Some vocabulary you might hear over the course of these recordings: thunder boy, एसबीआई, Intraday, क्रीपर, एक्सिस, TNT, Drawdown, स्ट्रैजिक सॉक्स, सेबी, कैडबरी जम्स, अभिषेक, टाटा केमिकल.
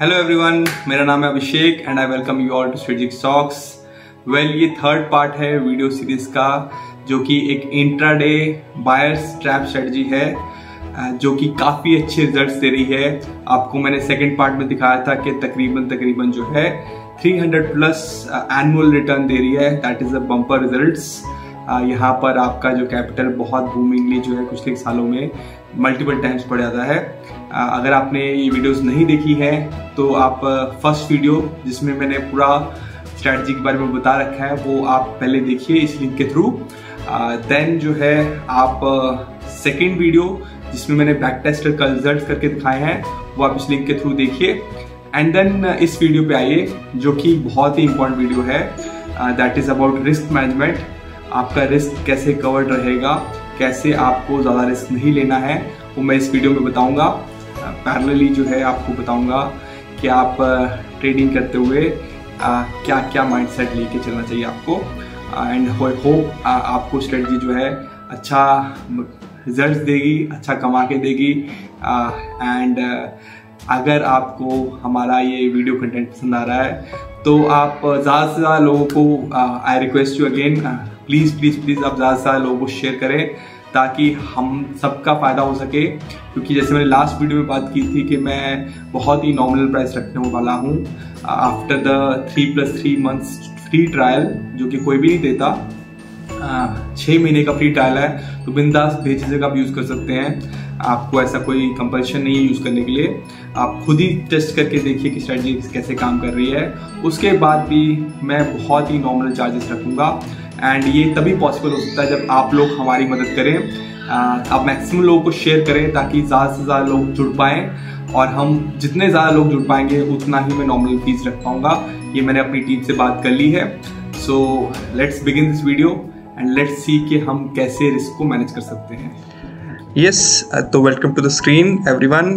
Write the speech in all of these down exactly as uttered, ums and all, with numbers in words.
Hello everyone, मेरा नाम है अभिषेक and I welcome you all to स्ट्रैजिक सॉक्स। Well, ये थर्ड पार्ट है वीडियो सीरीज का जो कि एक इंट्राडे बायर्स ट्रैप स्ट्रेटजी है जो कि काफ़ी अच्छे रिजल्ट्स दे रही है। आपको मैंने सेकंड पार्ट में दिखाया था कि तकरीबन तकरीबन जो है तीन सौ प्लस एनुअल रिटर्न दे रही है, that is a bumper results. यहाँ पर आपका जो कैपिटल बहुत बूमिंगली जो है पिछले सालों में मल्टीपल टाइम्स बढ़ जाता है। अगर आपने ये वीडियोस नहीं देखी हैं तो आप फर्स्ट वीडियो जिसमें मैंने पूरा स्ट्रैटेजी के बारे में बता रखा है वो आप पहले देखिए इस लिंक के थ्रू। देन जो है आप सेकेंड वीडियो जिसमें मैंने बैक टेस्टर का रिजल्ट करके दिखाए हैं वो आप इस लिंक के थ्रू देखिए। एंड देन इस वीडियो पे आइए जो कि बहुत ही इंपॉर्टेंट वीडियो है, that is about risk management. आपका रिस्क कैसे कवर्ड रहेगा, कैसे आपको ज़्यादा रिस्क नहीं लेना है वो मैं इस वीडियो में बताऊंगा। पैरेलली जो है आपको बताऊंगा कि आप ट्रेडिंग करते हुए क्या क्या माइंडसेट लेके चलना चाहिए आपको। एंड होप आपको स्ट्रेटजी जो है अच्छा रिजल्ट देगी, अच्छा कमा के देगी। एंड अगर आपको हमारा ये वीडियो कंटेंट पसंद आ रहा है तो आप ज़्यादा से ज़्यादा लोगों को, I request you again, please please please आप ज़्यादा से ज़्यादा लोगों को शेयर करें ताकि हम सबका फ़ायदा हो सके। क्योंकि जैसे मैंने लास्ट वीडियो में बात की थी कि मैं बहुत ही नॉमिनल प्राइस रखने वाला हूँ after the three plus three months free trial जो कि कोई भी नहीं देता। छः महीने का फ्री ट्रायल है तो बिंदास बेझिझक आप यूज़ कर सकते हैं, आपको ऐसा कोई कंपल्शन नहीं है यूज़ करने के लिए। आप खुद ही टेस्ट करके देखिए कि स्ट्रैटजी कैसे काम कर रही है। उसके बाद भी मैं बहुत ही नॉर्मल चार्जेस रखूँगा एंड ये तभी पॉसिबल हो सकता है जब आप लोग हमारी मदद करें। आप मैक्सिमम लोगों को शेयर करें ताकि ज़्यादा से ज़्यादा लोग जुड़ पाएँ, और हम जितने ज़्यादा लोग जुड़ पाएंगे उतना ही मैं नॉर्मल फीस रख पाऊँगा। ये मैंने अपनी टीम से बात कर ली है। So let's begin this video and let's see कि हम कैसे रिस्क को मैनेज कर सकते हैं। यस, तो welcome to the screen everyone.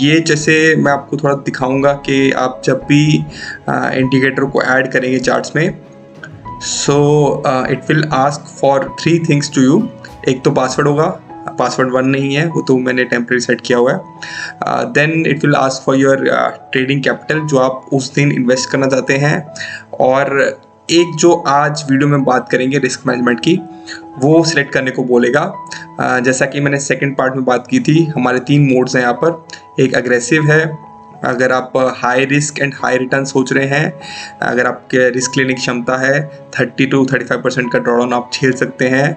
ये जैसे मैं आपको थोड़ा दिखाऊंगा कि आप जब भी इंडिकेटर को ऐड करेंगे चार्ट्स में, so it will ask for three things to you. एक तो पासवर्ड होगा, पासवर्ड वन नहीं है, वो तो मैंने टेम्प्रेरी सेट किया हुआ है। Then it will ask for your trading capital जो आप उस दिन इन्वेस्ट करना चाहते हैं, और एक जो आज वीडियो में बात करेंगे रिस्क मैनेजमेंट की वो सिलेक्ट करने को बोलेगा। आ, जैसा कि मैंने सेकंड पार्ट में बात की थी, हमारे तीन मोड्स हैं यहाँ पर। एक अग्रेसिव है, अगर आप high risk and high return सोच रहे हैं, अगर आपके रिस्क लेने की क्षमता है तीस टू पैंतीस परसेंट का ड्रॉडाउन आप झेल सकते हैं,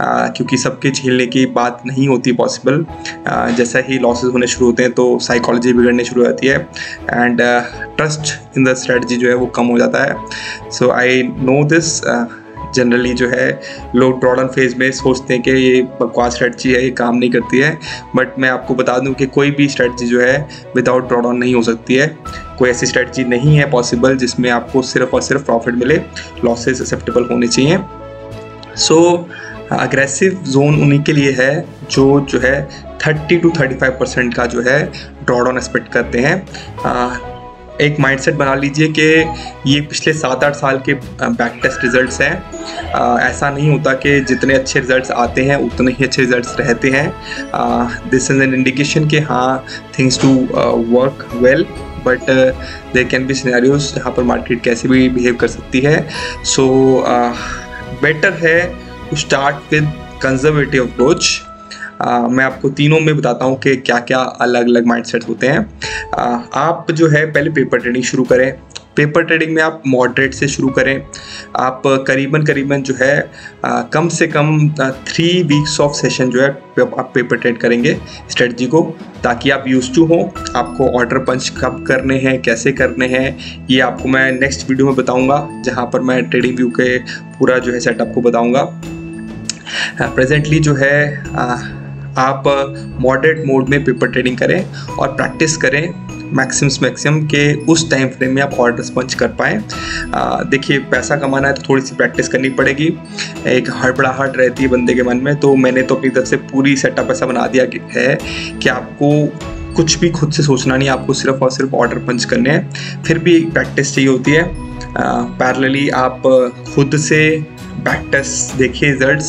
आ, क्योंकि सबके झेलने की बात नहीं होती पॉसिबल। जैसा ही लॉसेस होने शुरू होते हैं तो साइकोलॉजी बिगड़ने शुरू हो जाती है and trust in the strategy जो है वो कम हो जाता है। So I know this, generally जो है लोग ड्रॉडाउन फेज में सोचते हैं कि ये बकवास स्ट्रेटजी है, ये काम नहीं करती है, बट मैं आपको बता दूं कि कोई भी स्ट्रेटजी जो है विदाउट ड्रॉडाउन नहीं हो सकती है। कोई ऐसी स्ट्रेटजी नहीं है पॉसिबल जिसमें आपको सिर्फ और सिर्फ प्रॉफिट मिले, लॉसेस एक्सेप्टेबल होने चाहिए। सो अग्रेसिव जोन उन्हीं के लिए है जो जो है thirty two thirty five percent का जो है ड्रॉडाउन एक्सपेक्ट करते हैं। uh, एक माइंडसेट बना लीजिए कि ये पिछले सात आठ साल के बैक टेस्ट रिजल्ट्स हैं। आ, ऐसा नहीं होता कि जितने अच्छे रिजल्ट्स आते हैं उतने ही अच्छे रिजल्ट्स रहते हैं। दिस इज़ एन इंडिकेशन कि हाँ, things to work well, but there can be scenarios जहाँ पर मार्केट कैसे भी बिहेव कर सकती है। सो बेटर है to start with conservative approach. Uh, मैं आपको तीनों में बताता हूँ कि क्या क्या अलग अलग माइंडसेट्स होते हैं। uh, आप जो है पहले पेपर ट्रेडिंग शुरू करें। पेपर ट्रेडिंग में आप मॉडरेट से शुरू करें। आप करीबन करीबन जो है आ, कम से कम थ्री वीक्स ऑफ सेशन जो है आप पेपर ट्रेड करेंगे स्ट्रेटजी को, ताकि आप यूज टू हो। आपको ऑर्डर पंच कब करने हैं, कैसे करने हैं, ये आपको मैं नेक्स्ट वीडियो में बताऊँगा जहाँ पर मैं ट्रेडिंग व्यू के पूरा जो है सेटअप को बताऊँगा। प्रेजेंटली uh, जो है uh, आप मॉडरेट मोड में पेपर ट्रेडिंग करें और प्रैक्टिस करें मैक्सिम्स मैक्सिमम के उस टाइम फ्रेम में आप ऑर्डर्स पंच कर पाएँ। देखिए, पैसा कमाना है तो थोड़ी सी प्रैक्टिस करनी पड़ेगी, एक हड़बड़ाहट रहती है बंदे के मन में। तो मैंने तो अपनी तरफ से पूरी सेटअप ऐसा बना दिया है कि आपको कुछ भी खुद से सोचना नहीं, आपको सिर्फ और सिर्फ ऑर्डर पंच करने हैं। फिर भी प्रैक्टिस चाहिए होती है। पैरेलली आप खुद से बैक टेस्ट देखिए रिजल्ट्स,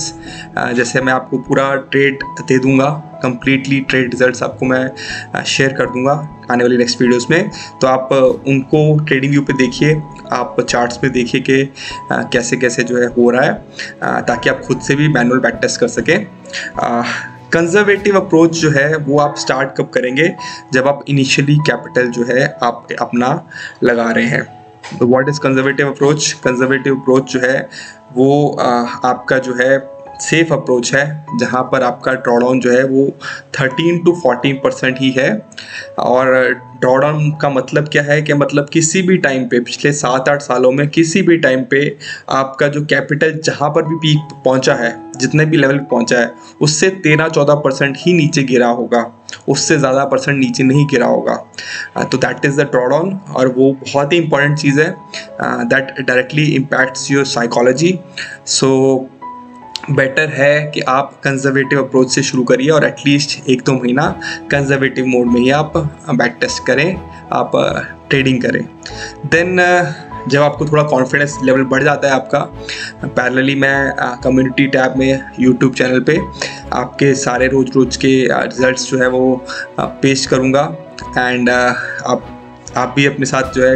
जैसे मैं आपको पूरा ट्रेड दे दूंगा, कम्प्लीटली ट्रेड रिजल्ट्स आपको मैं शेयर कर दूंगा आने वाली नेक्स्ट वीडियोस में। तो आप उनको ट्रेडिंग व्यू पे देखिए, आप चार्ट्स पे देखिए कि कैसे कैसे जो है हो रहा है, ताकि आप खुद से भी मैनुअल बैक टेस्ट कर सकें। कंजर्वेटिव अप्रोच जो है वो आप स्टार्ट कब करेंगे, जब आप इनिशियली कैपिटल जो है आप अपना लगा रहे हैं। तो what is conservative approach? Conservative approach जो है वो आपका जो है सेफ अप्रोच है, जहाँ पर आपका ड्रॉडाउन जो है वो थर्टीन टू फोर्टीन परसेंट ही है। और ड्रॉडाउन का मतलब क्या है कि मतलब किसी भी टाइम पे पिछले सात आठ सालों में किसी भी टाइम पे आपका जो कैपिटल जहाँ पर भी पीक पहुँचा है, जितने भी लेवल पहुँचा है, उससे तेरह चौदह परसेंट ही नीचे गिरा होगा, उससे ज़्यादा परसेंट नीचे नहीं गिरा होगा। तो दैट इज़ द ड्रॉडाउन, और वो बहुत ही इंपॉर्टेंट चीज़ है, that directly impacts your psychology. So better है कि आप कंजर्वेटिव अप्रोच से शुरू करिए और एटलीस्ट एक दो महीना कंजर्वेटिव मोड में ही आप बैक टेस्ट करें, आप ट्रेडिंग करें। देन जब आपको थोड़ा कॉन्फिडेंस लेवल बढ़ जाता है आपका, पैरेलली मैं कम्युनिटी टैब में यूट्यूब चैनल पे आपके सारे रोज़ रोज़ के रिजल्ट्स जो है वो पेश करूँगा, एंड आप आप भी अपने साथ जो है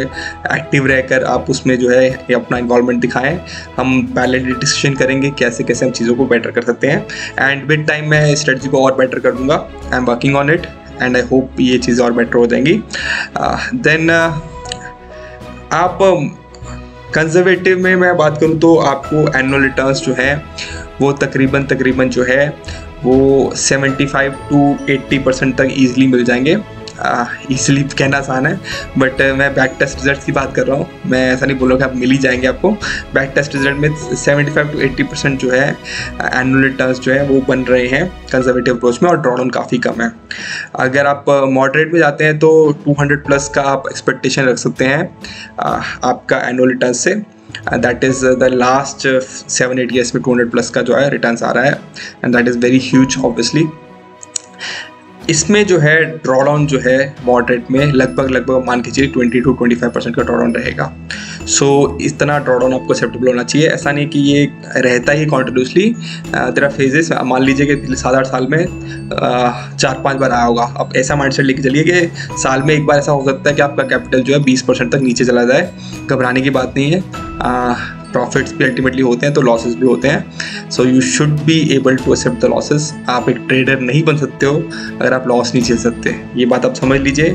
एक्टिव रहकर आप उसमें जो है अपना इन्वॉल्वमेंट दिखाएं। हम पहले डिस्कशन करेंगे कैसे कैसे हम चीज़ों को बेटर कर सकते हैं, एंड विद टाइम मैं स्ट्रैटेजी को और बेटर कर दूंगा। I am working on it and I hope ये चीज़ें और बेटर हो जाएंगी। देन uh, uh, आप कंजर्वेटिव uh, में मैं बात करूँ तो आपको एनुअल रिटर्न्स जो है वो तकरीबन तकरीबन जो है वो seventy five to eighty percent तक ईजिली मिल जाएंगे। इसलिए कहना आसान है, बट मैं बैक टेस्ट रिजल्ट की बात कर रहा हूँ, मैं ऐसा नहीं बोल रहा कि आप मिल ही जाएंगे। आपको बैक टेस्ट रिजल्ट में seventy five to eighty percent जो है एनुअल रिटर्न्स जो है वो बन रहे हैं कंजर्वेटिव अप्रोच में, और ड्रॉडाउन काफ़ी कम है। अगर आप मॉडरेट में जाते हैं तो टू हंड्रेड प्लस का आप एक्सपेक्टेशन रख सकते हैं आपका एनुअल रिटर्न से। That is the last seven eight years में टू हंड्रेड प्लस का जो है रिटर्न आ रहा है, and that is very huge obviously. इसमें जो है ड्रॉडाउन जो है मॉडरेट में लगभग लगभग मान के चलिए twenty to twenty five percent का ड्रॉडाउन रहेगा। सो so, इतना ड्रॉडाउन आपको एक्सेप्टेबल होना चाहिए। ऐसा नहीं कि ये रहता ही कॉन्टिन्यूसली, तेरा फेजेस मान लीजिए कि पिछले सात आठ साल में uh, चार पांच बार आया होगा। अब ऐसा माइंडसेट लेके चलिए कि साल में एक बार ऐसा हो सकता है कि आपका कैपिटल जो है बीस परसेंट तक नीचे चला जाए। घबराने की बात नहीं है, प्रॉफिट्स uh, भी अल्टीमेटली होते हैं तो लॉसेस भी होते हैं। So you should be able to accept the losses. आप एक ट्रेडर नहीं बन सकते हो अगर आप लॉस नहीं झेल सकते, ये बात आप समझ लीजिए।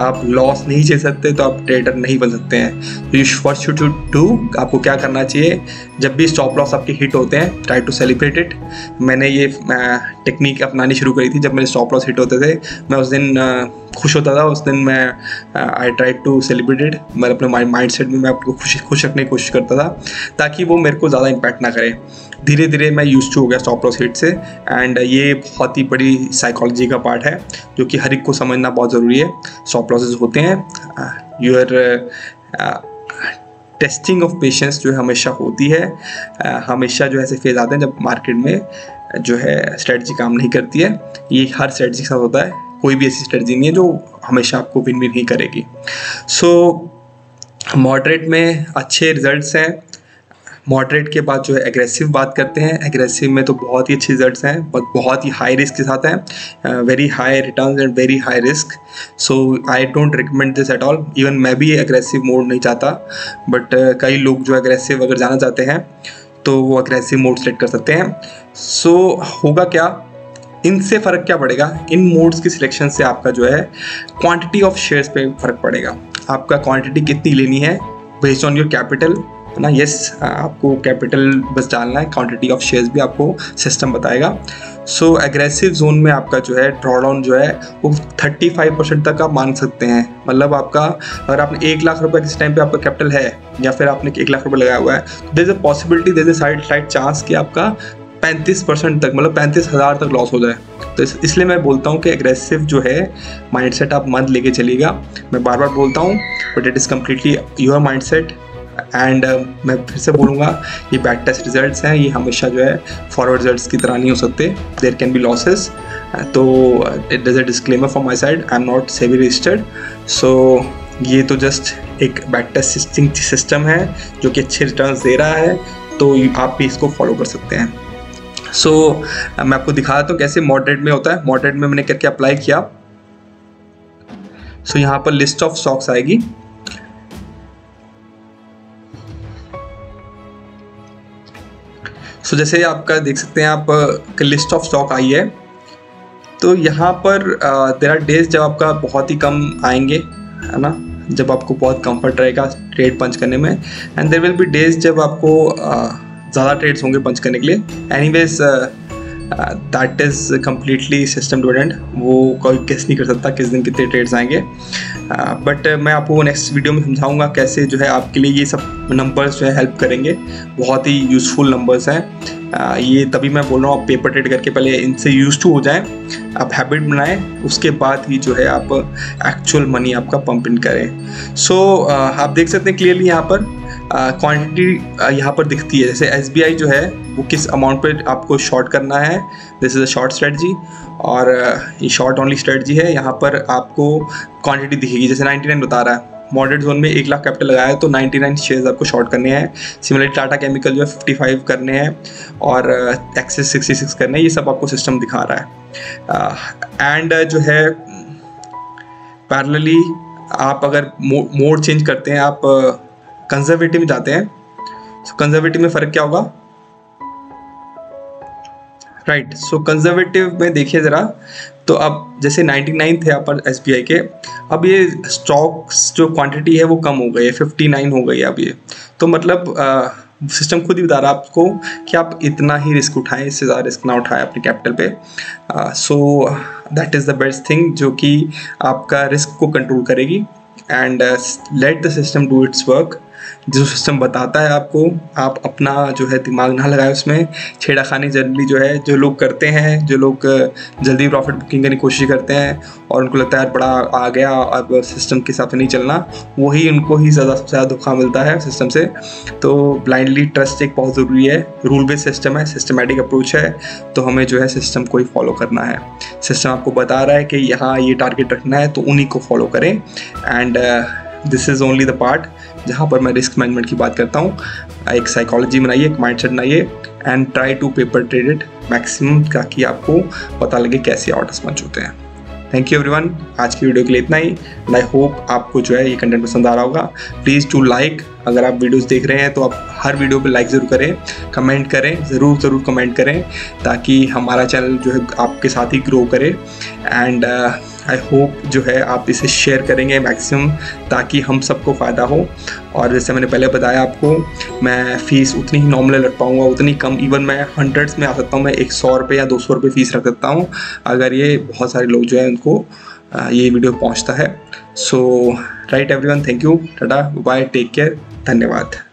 आप लॉस नहीं झेल सकते तो आप ट्रेडर नहीं बन सकते हैं। तो you what should you do, आपको क्या करना चाहिए? जब भी स्टॉप लॉस आपके हिट होते हैं, ट्राई टू सेलिब्रेट इट। मैंने ये टेक्निक अपनानी शुरू करी थी जब मेरे स्टॉप लॉस हिट होते थे। मैं उस दिन खुश होता था, उस दिन मैं I try to celebrate it. मैं अपने माइंड सेट में मैं आपको खुश खुश रखने की कोशिश करता था ताकि वो मेरे को ज़्यादा इम्पैक्ट ना करे। धीरे धीरे मैं यूज टू हो गया स्टॉप लॉस हिट से, एंड ये बहुत ही बड़ी साइकोलॉजी का पार्ट है जो कि हर एक को समझना बहुत ज़रूरी है। स्टॉप लॉसेज होते हैं, यूर टेस्टिंग ऑफ पेशेंस जो है हमेशा होती है। आ, हमेशा जो है ऐसे फेज आते हैं जब मार्केट में जो है स्ट्रैटेजी काम नहीं करती है। ये हर स्ट्रैटेजी के साथ होता है, कोई भी ऐसी स्ट्रैटेजी नहीं है जो हमेशा आपको विन विन ही करेगी। सो मॉडरेट में अच्छे रिजल्ट्स हैं। मॉडरेट के बाद जो है एग्रेसिव बात करते हैं। एग्रेसिव में तो बहुत ही अच्छे रिजल्ट्स हैं, बट बहुत ही हाई रिस्क के साथ हैं, very high returns and very high risk. So I don't recommend this at all. Even मैं भी एग्रेसिव मोड नहीं चाहता, बट uh, कई लोग जो एग्रेसिव अगर जाना चाहते हैं तो वो एग्रेसिव मोड सेलेक्ट कर सकते हैं। सो so, होगा क्या, इनसे फ़र्क क्या पड़ेगा? इन मोड्स की सिलेक्शन से आपका जो है क्वांटिटी ऑफ शेयर्स पे फ़र्क पड़ेगा। आपका क्वांटिटी कितनी लेनी है बेस्ड ऑन योर कैपिटल, है ना? यस, आपको कैपिटल बस डालना है, क्वांटिटी ऑफ शेयर्स भी आपको सिस्टम बताएगा। सो एग्रेसिव जोन में आपका जो है ड्रॉडाउन जो है वो थर्टी फाइव परसेंट तक आप मान सकते हैं। मतलब आपका अगर आपने एक लाख रुपए किस टाइम पे आपका कैपिटल है या फिर आपने एक लाख रुपए लगाया हुआ है, there is a possibility, there is a side side chance कि आपका पैंतीस परसेंट तक, मतलब पैंतीस हज़ार तक लॉस हो जाए। तो इस, इसलिए मैं बोलता हूँ कि एग्रेसिव जो है माइंडसेट आप मत लेके चलिएगा। मैं बार बार बोलता हूँ, but it is completely your mindset. And uh, मैं फिर से बोलूँगा, ये बैक टेस्ट रिजल्ट्स हैं, ये हमेशा जो है फॉरवर्ड रिजल्ट्स की तरह नहीं हो सकते। There can be losses. तो it is a disclaimer from my side, I am not सेबी registered. So ये तो जस्ट एक बैक टेस्ट सिस्टम है जो कि अच्छे रिटर्न्स दे रहा है, तो आप भी इसको फॉलो कर सकते हैं। सो so, मैं आपको दिखा देता हूँ कैसे मॉडरेट में होता है। मॉडरेट में मैंने करके अप्लाई किया। सो so, यहाँ पर लिस्ट ऑफ स्टॉक्स आएगी। सो so, जैसे आपका देख सकते हैं आप लिस्ट ऑफ स्टॉक आई है। तो यहाँ पर देयर आर डेज जब आपका बहुत ही कम आएंगे, है ना, जब आपको बहुत कंफर्ट रहेगा ट्रेड पंच करने में। And there will be days जब आपको uh, ज़्यादा ट्रेड्स होंगे पंच करने के लिए। Anyways that is completely system dependent, वो कोई गेस नहीं कर सकता किस दिन कितने ट्रेड्स आएंगे। बट uh, मैं आपको नेक्स्ट वीडियो में समझाऊंगा कैसे जो है आपके लिए ये सब नंबर्स जो है हेल्प करेंगे। बहुत ही यूज़फुल नंबर्स हैं। uh, ये तभी मैं बोल रहा हूँ, आप पेपर ट्रेड करके पहले इनसे यूज टू हो जाएं, आप हैबिट बनाएं, उसके बाद ही जो है आप एक्चुअल मनी आपका पम्प इन करें। सो so, uh, आप देख सकते हैं क्लियरली यहाँ पर क्वांटिटी uh, uh, यहाँ पर दिखती है। जैसे एसबीआई जो है वो किस अमाउंट पे आपको शॉर्ट करना है, this is a short strategy, और uh, ये शॉर्ट ओनली स्ट्रैटजी है। यहाँ पर आपको क्वांटिटी दिखेगी, जैसे नाइन्टी नाइन बता रहा है। मॉडरेट जोन में एक लाख कैपिटल लगाया है तो नाइन्टी नाइन शेयर्स आपको शॉर्ट करने हैं। सिमिलरली टाटा केमिकल जो है पचपन करने हैं और एक्सिस uh, सिक्सटी सिक्स करने हैं। ये सब आपको सिस्टम दिखा रहा है। एंड uh, uh, जो है पैरेलली आप अगर मोड चेंज करते हैं, आप uh, कंजर्वेटिव में जाते हैं, सो कंजर्वेटिव में फर्क क्या होगा, राइट। सो कंजर्वेटिव में देखिए ज़रा, तो अब जैसे नाइन्टी नाइन थे यहाँ पर एसबीआई के, अब ये स्टॉक्स जो क्वांटिटी है वो कम हो गई है, फिफ्टी नाइन हो गई है अब ये। तो मतलब आ, सिस्टम खुद ही बता रहा है आपको कि आप इतना ही रिस्क उठाएं, इससे ज़्यादा रिस्क ना उठाएं अपने कैपिटल पे। So that is the best thing जो कि आपका रिस्क को कंट्रोल करेगी। And let the system do its work. जो सिस्टम बताता है आपको, आप अपना जो है दिमाग ना लगाए उसमें। छेड़खानी जनरली जो है जो लोग करते हैं, जो लोग जल्दी प्रॉफिट बुकिंग करने की कोशिश करते हैं और उनको लगता है यार बड़ा आ गया, अब सिस्टम के हिसाब से नहीं चलना, वही उनको ही ज़्यादा सबसे ज़्यादा धोखा मिलता है सिस्टम से। तो ब्लाइंडली ट्रस्ट एक बहुत ज़रूरी है। रूल बेस्ड सिस्टम है, सिस्टमेटिक अप्रोच है, तो हमें जो है सिस्टम को ही फॉलो करना है। सिस्टम आपको बता रहा है कि यहाँ ये टारगेट रखना है, तो उन्हीं को फॉलो करें। And this is only the part जहाँ पर मैं रिस्क मैनेजमेंट की बात करता हूँ। एक साइकोलॉजी बनाइए, एक माइंडसेट बनाइए and try to paper trade it maximum, ताकि आपको पता लगे कैसे ऑर्डर्स पंच होते हैं। थैंक यू एवरीवन, आज की वीडियो के लिए इतना ही। आई होप आपको जो है ये कंटेंट पसंद आ रहा होगा। प्लीज़ टू लाइक, अगर आप वीडियोस देख रहे हैं तो आप हर वीडियो पे लाइक ज़रूर करें, कमेंट करें, ज़रूर ज़रूर कमेंट करें, ताकि हमारा चैनल जो है आपके साथ ही ग्रो करे। एंड आई होप जो है आप इसे शेयर करेंगे मैक्सिमम, ताकि हम सबको फ़ायदा हो। और जैसे मैंने पहले बताया आपको, मैं फ़ीस उतनी ही नॉर्मल रख पाऊँगा, उतनी कम, इवन मैं हंड्रेड्स में आ सकता हूँ, मैं एक सौ रुपये या दो सौ रुपये फ़ीस रख सकता हूँ, अगर ये बहुत सारे लोग जो है उनको ये वीडियो पहुँचता है। So right everyone, thank you, Tata bye, take care, धन्यवाद।